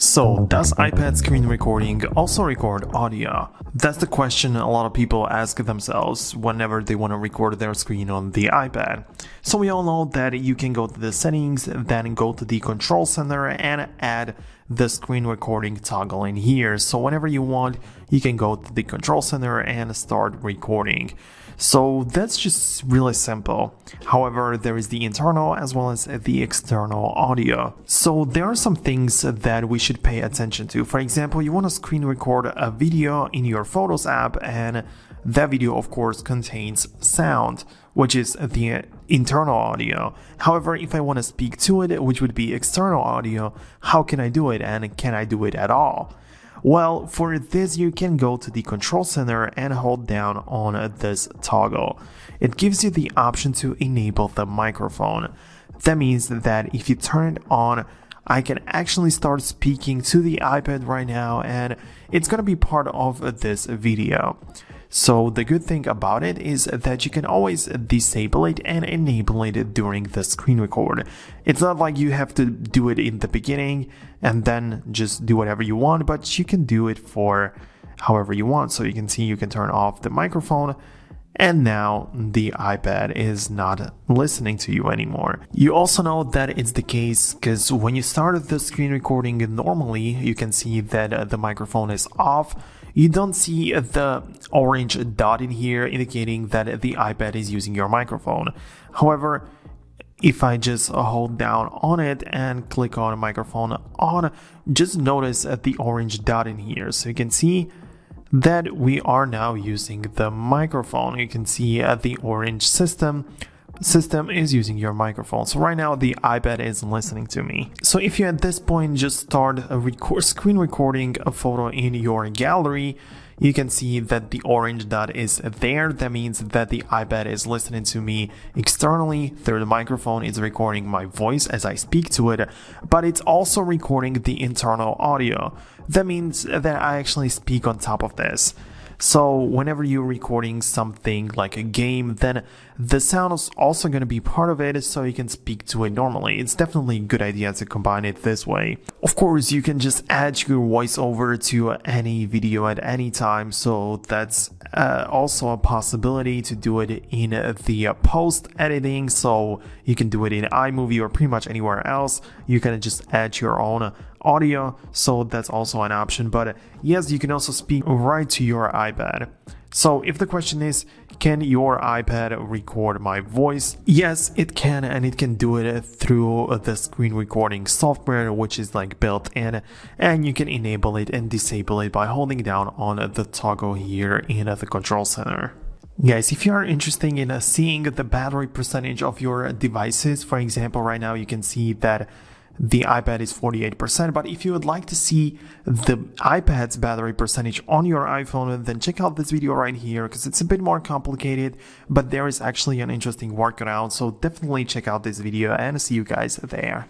So, does iPad screen recording also record audio? That's the question a lot of people ask themselves whenever they want to record their screen on the iPad. So we all know that you can go to the settings, then go to the control center and add the screen recording toggle in here. So whenever you want, you can go to the control center and start recording. So that's just really simple. However, there is the internal as well as the external audio. So there are some things that we should pay attention to. For example, you want to screen record a video in your Photos app, and that video of course contains sound, which is the internal audio. However, if I want to speak to it, which would be external audio, how can I do it and can I do it at all? Well, for this you can go to the control center and hold down on this toggle. It gives you the option to enable the microphone. That means that if you turn it on, I can actually start speaking to the iPad right now and it's going to be part of this video. So the good thing about it is that you can always disable it and enable it during the screen record. It's not like you have to do it in the beginning and then just do whatever you want, but you can do it for however you want. So you can see you can turn off the microphone, and now the iPad is not listening to you anymore. You also know that it's the case because when you start the screen recording normally, you can see that the microphone is off. You don't see the orange dot in here indicating that the iPad is using your microphone. However, if I just hold down on it and click on microphone on, just notice the orange dot in here. So you can see that we are now using the microphone. You can see the orange system is using your microphone. So right now the iPad is listening to me. So if you at this point just start screen recording a photo in your gallery, you can see that the orange dot is there. That means that the iPad is listening to me externally through the microphone. It's recording my voice as I speak to it, but it's also recording the internal audio. That means that I actually speak on top of this. So whenever you're recording something like a game, then the sound is also going to be part of it, so you can speak to it normally. It's definitely a good idea to combine it this way. Of course, you can just add your voiceover to any video at any time, so that's also a possibility to do it in the post-editing, so you can do it in iMovie or pretty much anywhere else. You can just add your own audio, so that's also an option. But yes, you can also speak right to your iPad. So if the question is, can your iPad record my voice? Yes, it can, and it can do it through the screen recording software, which is like built in, and you can enable it and disable it by holding down on the toggle here in the control center. Guys, if you are interested in seeing the battery percentage of your devices, for example, right now you can see that the iPad is 48%, but if you would like to see the iPad's battery percentage on your iPhone, then check out this video right here because it's a bit more complicated, but there is actually an interesting workaround. So definitely check out this video and see you guys there.